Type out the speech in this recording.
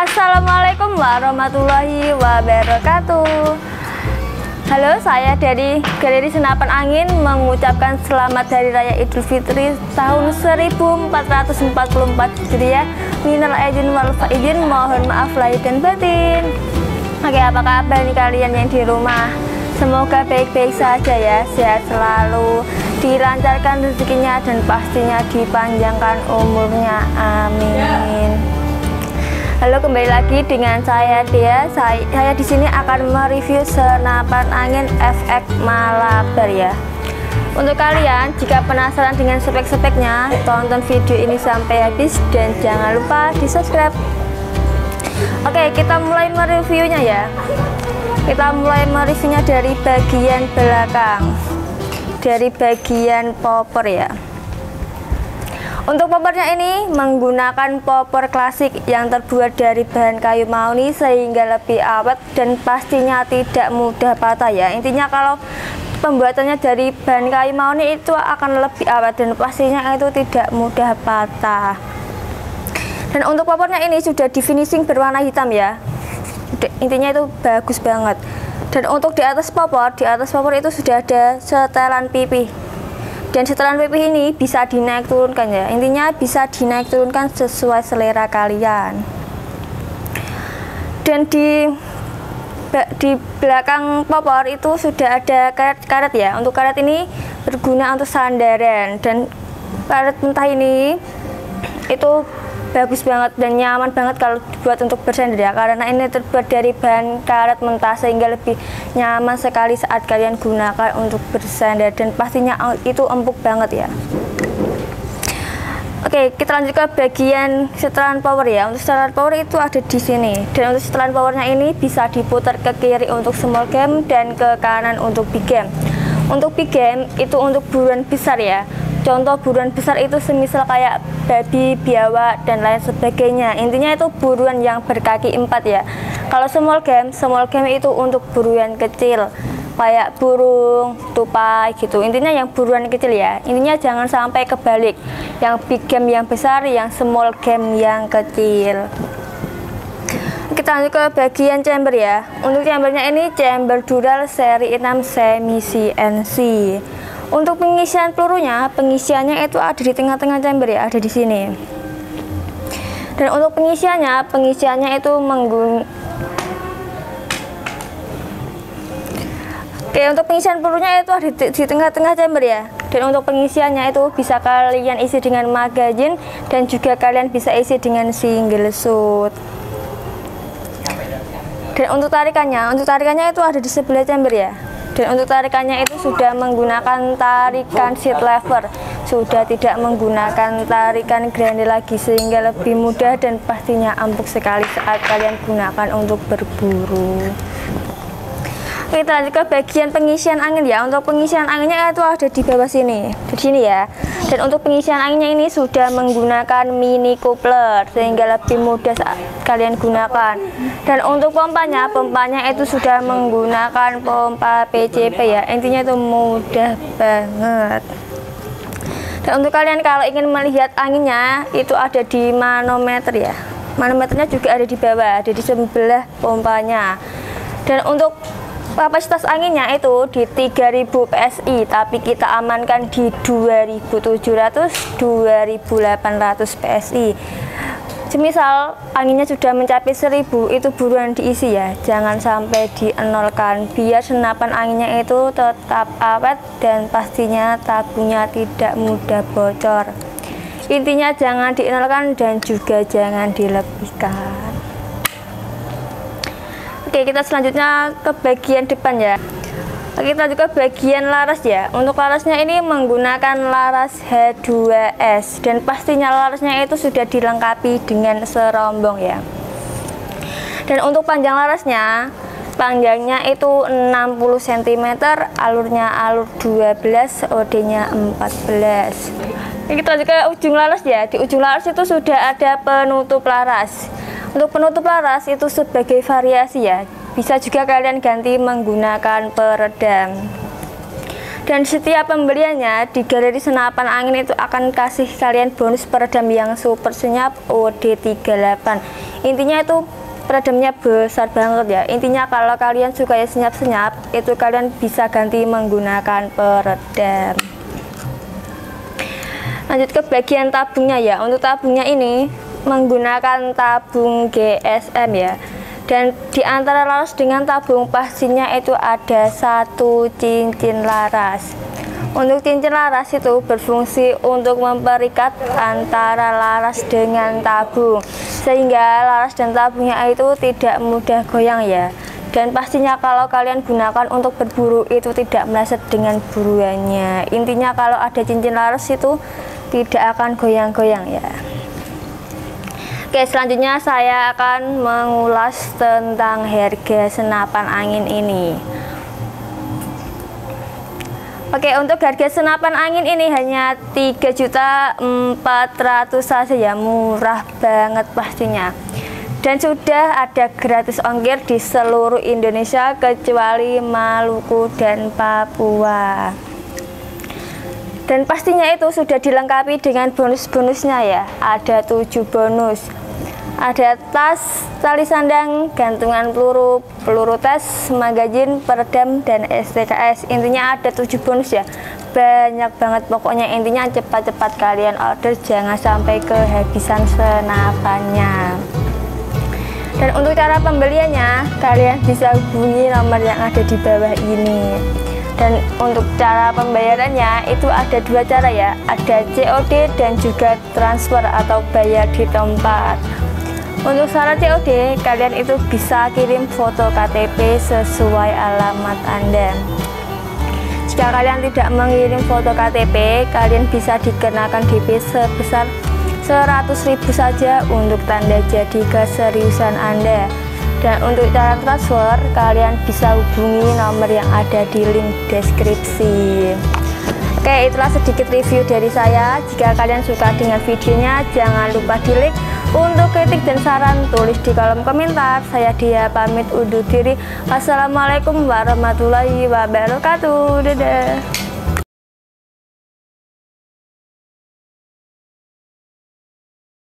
Assalamualaikum warahmatullahi wabarakatuh. Halo, saya dari Galeri Senapan Angin mengucapkan selamat Hari Raya Idul Fitri tahun 1444 Hijriah. Minal aidin wal faizin, mohon maaf lahir dan batin. Oke, apa kabar nih kalian yang di rumah? Semoga baik-baik saja ya, sehat selalu, dilancarkan rezekinya, dan pastinya dipanjangkan umurnya. Amin. Halo, kembali lagi dengan saya Dia. Saya di sini akan mereview senapan angin FX Malabar ya. Untuk kalian jika penasaran dengan spek-speknya, tonton video ini sampai habis dan jangan lupa di-subscribe. Oke, kita mulai mereviewnya ya. Kita mulai mereviewnya dari bagian belakang, dari bagian popor ya. Untuk popornya ini menggunakan popor klasik yang terbuat dari bahan kayu mahoni sehingga lebih awet dan pastinya tidak mudah patah ya. Intinya kalau pembuatannya dari bahan kayu mahoni itu akan lebih awet dan pastinya itu tidak mudah patah. Dan untuk popornya ini sudah di finishing berwarna hitam ya. Intinya itu bagus banget. Dan untuk di atas popor itu sudah ada setelan pipih. Dan setelan pipih ini bisa dinaik turunkan ya, intinya bisa dinaik turunkan sesuai selera kalian. Dan di belakang popor itu sudah ada karet-karet ya. Untuk karet ini berguna untuk sandaran, dan karet mentah ini itu bagus banget dan nyaman banget kalau dibuat untuk bersandar ya, karena ini terbuat dari bahan karet mentah sehingga lebih nyaman sekali saat kalian gunakan untuk bersandar, dan pastinya itu empuk banget ya. Oke, kita lanjut ke bagian setelan power ya. Untuk setelan power itu ada di sini, dan untuk setelan powernya ini bisa diputar ke kiri untuk small game dan ke kanan untuk big game. Untuk big game itu untuk buruan besar ya. Contoh buruan besar itu semisal kayak babi, biawak, dan lain sebagainya. Intinya itu buruan yang berkaki 4 ya. Kalau small game itu untuk buruan kecil, kayak burung, tupai gitu. Intinya yang buruan kecil ya. Intinya jangan sampai kebalik, yang big game yang besar, yang small game yang kecil. Kita lanjut ke bagian chamber ya. Untuk chambernya ini chamber Dural seri 6 semi CNC. Untuk pengisian pelurunya, pengisiannya itu ada di tengah-tengah chamber ya, ada di sini. Dan untuk pengisiannya itu tengah-tengah chamber ya. Dan untuk pengisiannya itu bisa kalian isi dengan magazine, dan juga kalian bisa isi dengan single shoot. Dan untuk tarikannya itu ada di sebelah chamber ya. Dan untuk tarikannya itu sudah menggunakan tarikan seat lever, sudah tidak menggunakan tarikan grande lagi, sehingga lebih mudah dan pastinya empuk sekali saat kalian gunakan untuk berburu. Kita lanjut ke bagian pengisian angin ya. Untuk pengisian anginnya itu ada di bawah sini, di sini ya. Dan untuk pengisian anginnya ini sudah menggunakan mini coupler sehingga lebih mudah saat kalian gunakan. Dan untuk pompanya itu sudah menggunakan pompa PCP ya. Intinya itu mudah banget. Dan untuk kalian kalau ingin melihat anginnya itu ada di manometer ya. Manometernya juga ada di bawah, ada di sebelah pompanya. Dan untuk kapasitas anginnya itu di 3000 PSI, tapi kita amankan di 2700-2800 PSI. Semisal anginnya sudah mencapai 1000, itu buruan diisi ya, jangan sampai dienolkan, biar senapan anginnya itu tetap awet dan pastinya tabungnya tidak mudah bocor. Intinya jangan dienolkan dan juga jangan dilebihkan. Oke, kita selanjutnya ke bagian depan ya. Oke, kita lanjut ke bagian laras ya. Untuk larasnya ini menggunakan laras H2S, dan pastinya larasnya itu sudah dilengkapi dengan serombong ya. Dan untuk panjang larasnya, panjangnya itu 60 cm, alurnya alur 12, OD-nya 14. Oke, kita lanjut ke ujung laras ya. Di ujung laras itu sudah ada penutup laras. Untuk penutup laras itu sebagai variasi ya, bisa juga kalian ganti menggunakan peredam. Dan setiap pembeliannya di Galeri Senapan Angin itu akan kasih kalian bonus peredam yang super senyap OD38. Intinya itu peredamnya besar banget ya. Intinya kalau kalian suka ya senyap-senyap, itu kalian bisa ganti menggunakan peredam. Lanjut ke bagian tabungnya ya. Untuk tabungnya ini menggunakan tabung GSM ya. Dan di antara laras dengan tabung pastinya itu ada satu cincin laras. Untuk cincin laras itu berfungsi untuk memperikat antara laras dengan tabung, sehingga laras dan tabungnya itu tidak mudah goyang ya. Dan pastinya kalau kalian gunakan untuk berburu itu tidak meleset dengan buruannya. Intinya kalau ada cincin laras itu tidak akan goyang-goyang ya. Oke, selanjutnya saya akan mengulas tentang harga senapan angin ini. Oke, untuk harga senapan angin ini hanya 3.400.000 saja ya, murah banget pastinya. Dan sudah ada gratis ongkir di seluruh Indonesia kecuali Maluku dan Papua. Dan pastinya itu sudah dilengkapi dengan bonus-bonusnya ya. Ada 7 bonus. Ada tas, tali sandang, gantungan peluru, peluru tes, magazin, peredam, dan STKS. Intinya ada 7 bonus ya. Banyak banget pokoknya. Intinya cepat-cepat kalian order, jangan sampai kehabisan senapannya. Dan untuk cara pembeliannya, kalian bisa hubungi nomor yang ada di bawah ini. Dan untuk cara pembayarannya itu ada 2 cara ya, ada COD dan juga transfer atau bayar di tempat. Untuk syarat COD, kalian itu bisa kirim foto KTP sesuai alamat Anda. Jika kalian tidak mengirim foto KTP, kalian bisa dikenakan DP sebesar 100.000 saja untuk tanda jadi keseriusan Anda. Dan untuk cara transfer, kalian bisa hubungi nomor yang ada di link deskripsi. Oke, itulah sedikit review dari saya. Jika kalian suka dengan videonya, jangan lupa di like. Untuk kritik dan saran, tulis di kolom komentar. Saya Dia pamit undur diri. Wassalamualaikum warahmatullahi wabarakatuh. Dadah.